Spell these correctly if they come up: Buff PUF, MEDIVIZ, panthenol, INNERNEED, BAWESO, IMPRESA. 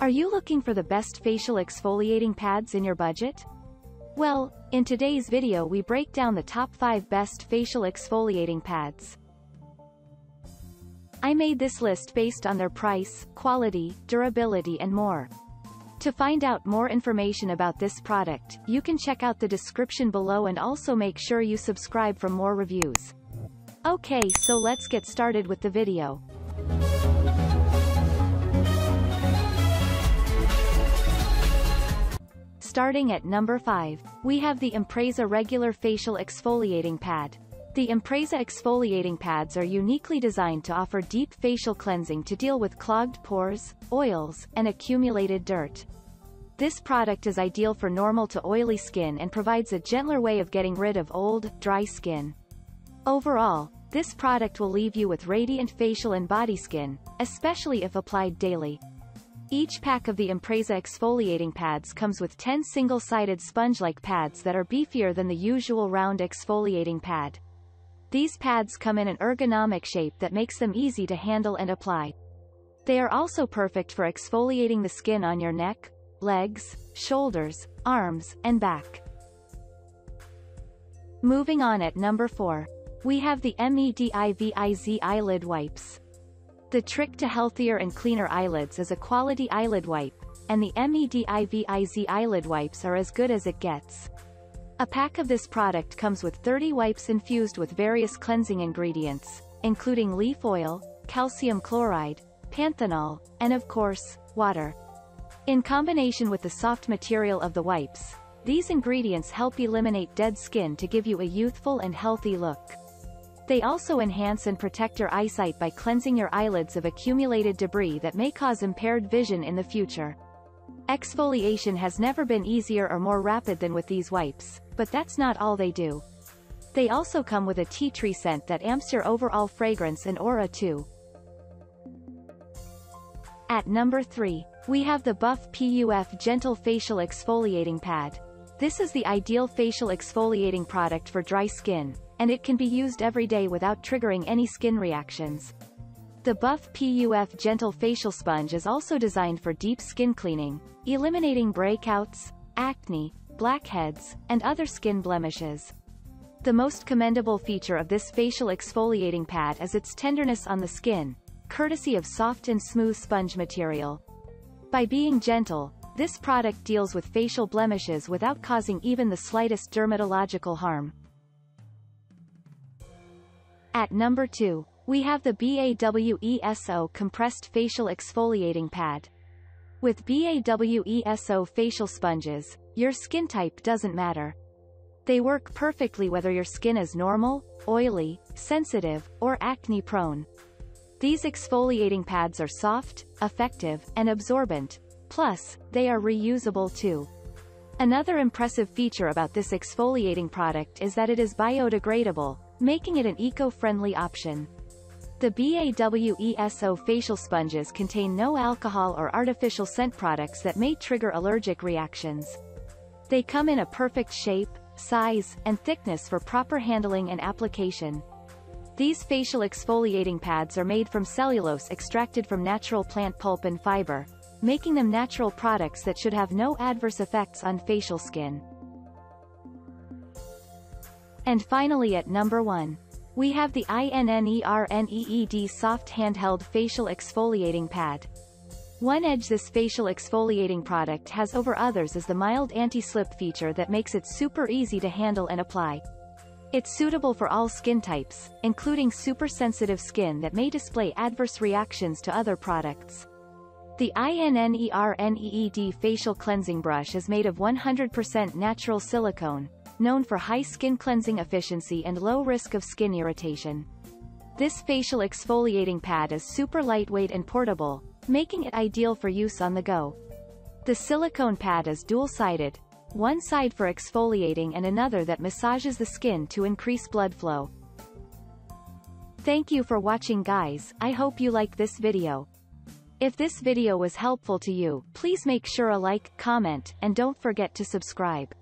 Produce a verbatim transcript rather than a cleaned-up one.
Are you looking for the best facial exfoliating pads in your budget? Well, in today's video we break down the top five best facial exfoliating pads. I made this list based on their price, quality, durability and more. To find out more information about this product, you can check out the description below and also make sure you subscribe for more reviews. Okay, so let's get started with the video. Starting at number five, we have the IMPRESA Regular Facial Exfoliating Pad. The IMPRESA exfoliating pads are uniquely designed to offer deep facial cleansing to deal with clogged pores, oils, and accumulated dirt. This product is ideal for normal to oily skin and provides a gentler way of getting rid of old, dry skin. Overall, this product will leave you with radiant facial and body skin, especially if applied daily. Each pack of the IMPRESA exfoliating pads comes with ten single-sided sponge-like pads that are beefier than the usual round exfoliating pad. These pads come in an ergonomic shape that makes them easy to handle and apply. They are also perfect for exfoliating the skin on your neck, legs, shoulders, arms, and back. Moving on at number four, we have the MEDIVIZ Eyelid Wipes. The trick to healthier and cleaner eyelids is a quality eyelid wipe, and the MEDIVIZ eyelid wipes are as good as it gets. A pack of this product comes with thirty wipes infused with various cleansing ingredients, including leaf oil, calcium chloride, panthenol, and of course, water. In combination with the soft material of the wipes, these ingredients help eliminate dead skin to give you a youthful and healthy look. They also enhance and protect your eyesight by cleansing your eyelids of accumulated debris that may cause impaired vision in the future. Exfoliation has never been easier or more rapid than with these wipes, but that's not all they do. They also come with a tea tree scent that amps your overall fragrance and aura too. At number three, we have the Buff P U F Gentle Facial Exfoliating Pad. This is the ideal facial exfoliating product for dry skin, and it can be used every day without triggering any skin reactions. The Buff P U F Gentle Facial Sponge is also designed for deep skin cleaning, eliminating breakouts, acne, blackheads, and other skin blemishes. The most commendable feature of this facial exfoliating pad is its tenderness on the skin, courtesy of soft and smooth sponge material. By being gentle, this product deals with facial blemishes without causing even the slightest dermatological harm. At number two, we have the BAWESO Compressed Facial Exfoliating Pad. With BAWESO facial sponges, your skin type doesn't matter. They work perfectly whether your skin is normal, oily, sensitive, or acne-prone. These exfoliating pads are soft, effective, and absorbent, plus, they are reusable too. Another impressive feature about this exfoliating product is that it is biodegradable, making it an eco-friendly option. The BAWESO facial sponges contain no alcohol or artificial scent products that may trigger allergic reactions. They come in a perfect shape, size, and thickness for proper handling and application. These facial exfoliating pads are made from cellulose extracted from natural plant pulp and fiber, making them natural products that should have no adverse effects on facial skin. And finally at number one, we have the INNERNEED Soft Handheld Facial Exfoliating Pad. One edge this facial exfoliating product has over others is the mild anti-slip feature that makes it super easy to handle and apply. It's suitable for all skin types, including super sensitive skin that may display adverse reactions to other products. The INNERNEED Facial Cleansing Brush is made of one hundred percent natural silicone, known for high skin cleansing efficiency and low risk of skin irritation. This facial exfoliating pad is super lightweight and portable, making it ideal for use on the go. The silicone pad is dual-sided, one side for exfoliating and another that massages the skin to increase blood flow. Thank you for watching, guys. I hope you like this video. If this video was helpful to you, please make sure a like, comment, and don't forget to subscribe.